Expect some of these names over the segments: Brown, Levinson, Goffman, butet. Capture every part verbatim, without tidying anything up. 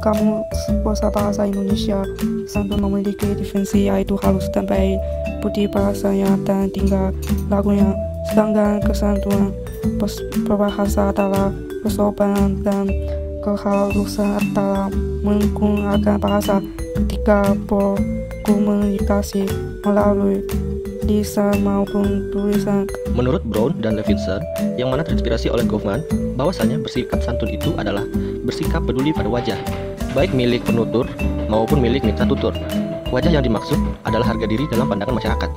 kamu kuasa bahasa Indonesia sambil memiliki definisi yaitu halus sampai putih bahasanya dan tinggal lagunya. Sedangkan kesatuan berbahasa adalah kesopanan dan kehalusan antara menggunakan bahasa ketika berkomunikasi melalui lisan maupun tulisan. Menurut Brown dan Levinson, yang mana terinspirasi oleh Goffman, bahwasanya bersikap santun itu adalah bersikap peduli pada wajah, baik milik penutur maupun milik mitra tutur. Wajah yang dimaksud adalah harga diri dalam pandangan masyarakat.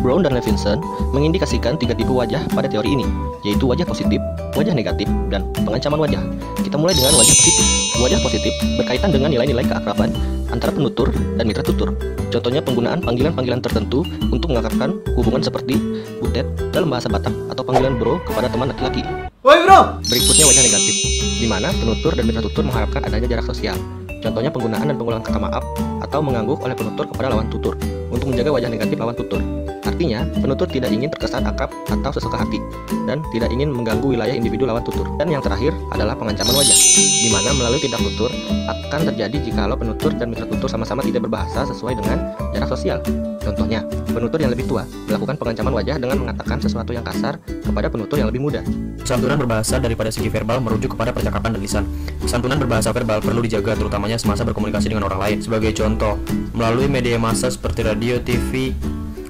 Brown dan Levinson mengindikasikan tiga tipe wajah pada teori ini, yaitu wajah positif, wajah negatif, dan pengancaman wajah. Kita mulai dengan wajah positif. Wajah positif berkaitan dengan nilai-nilai keakraban antara penutur dan mitra tutur. Contohnya penggunaan panggilan-panggilan tertentu untuk mengungkapkan hubungan seperti butet dalam bahasa Batak atau panggilan bro kepada teman laki-laki. Woi bro! Berikutnya wajah negatif, di mana penutur dan mitra tutur mengharapkan adanya jarak sosial. Contohnya penggunaan dan pengulangan kata maaf atau mengangguk oleh penutur kepada lawan tutur untuk menjaga wajah negatif lawan tutur. Artinya, penutur tidak ingin terkesan akrab atau sesuka hati dan tidak ingin mengganggu wilayah individu lawan tutur. Dan yang terakhir adalah pengancaman wajah, di mana melalui tindak tutur akan terjadi jikalau penutur dan mitra tutur sama-sama tidak berbahasa sesuai dengan jarak sosial. Contohnya, penutur yang lebih tua melakukan pengancaman wajah dengan mengatakan sesuatu yang kasar kepada penutur yang lebih muda. Santunan berbahasa daripada segi verbal merujuk kepada percakapan dan lisan. Santunan berbahasa verbal perlu dijaga terutamanya semasa berkomunikasi dengan orang lain. Sebagai contoh, melalui media massa seperti radio, T V,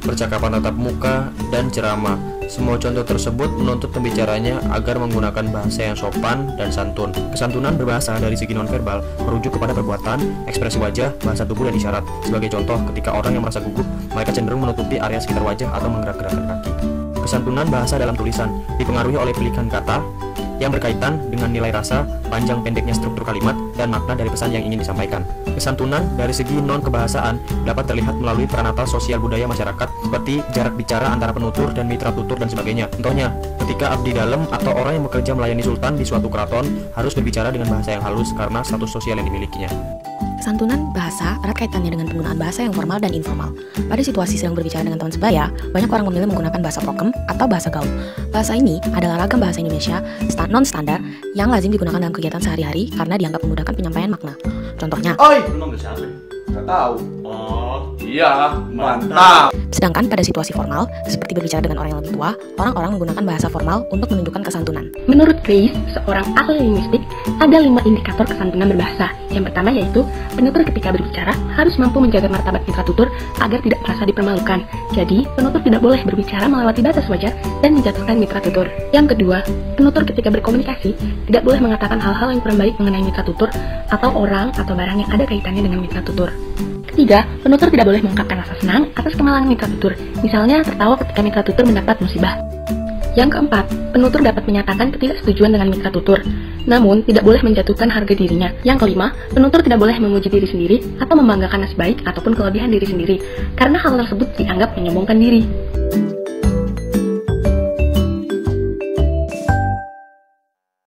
percakapan tatap muka, dan ceramah. Semua contoh tersebut menuntut pembicaranya agar menggunakan bahasa yang sopan dan santun. Kesantunan berbahasa dari segi nonverbal merujuk kepada perbuatan, ekspresi wajah, bahasa tubuh, dan isyarat. Sebagai contoh, ketika orang yang merasa gugup, mereka cenderung menutupi area sekitar wajah atau menggerak-gerakkan kaki. Kesantunan bahasa dalam tulisan dipengaruhi oleh pilihan kata yang berkaitan dengan nilai rasa, panjang pendeknya struktur kalimat, dan makna dari pesan yang ingin disampaikan. Kesantunan dari segi non-kebahasaan dapat terlihat melalui pranata sosial budaya masyarakat seperti jarak bicara antara penutur dan mitra tutur dan sebagainya. Contohnya, ketika abdi dalam atau orang yang bekerja melayani sultan di suatu keraton harus berbicara dengan bahasa yang halus karena status sosial yang dimilikinya. Kesantunan bahasa erat kaitannya dengan penggunaan bahasa yang formal dan informal. Pada situasi sedang berbicara dengan teman sebaya, banyak orang memilih menggunakan bahasa prokem atau bahasa gaul. Bahasa ini adalah ragam bahasa Indonesia non-standar yang lazim digunakan dalam kegiatan sehari-hari karena dianggap memudahkan penyampaian makna. Contohnya, oi, lu nonton siapa? Gak tahu. Oh, iya, mantap. Sedangkan pada situasi formal, seperti berbicara dengan orang yang lebih tua, orang-orang menggunakan bahasa formal untuk menunjukkan kesantunan. Menurut Grace, seorang ahli linguistik, ada lima indikator kesantunan berbahasa. Yang pertama yaitu, penutur ketika berbicara harus mampu menjaga martabat mitra tutur agar tidak merasa dipermalukan. Jadi, penutur tidak boleh berbicara melewati batas wajar dan menjatuhkan mitra tutur. Yang kedua, penutur ketika berkomunikasi tidak boleh mengatakan hal-hal yang kurang baik mengenai mitra tutur atau orang atau barang yang ada kaitannya dengan mitra tutur. Ketiga, penutur tidak boleh mengungkapkan rasa senang atas kemalangan mitra tutur, misalnya tertawa ketika mitra tutur mendapat musibah. Yang keempat, penutur dapat menyatakan ketidaksetujuan dengan mitra tutur, namun tidak boleh menjatuhkan harga dirinya. Yang kelima, penutur tidak boleh memuji diri sendiri atau membanggakan nasib baik ataupun kelebihan diri sendiri, karena hal tersebut dianggap menyombongkan diri.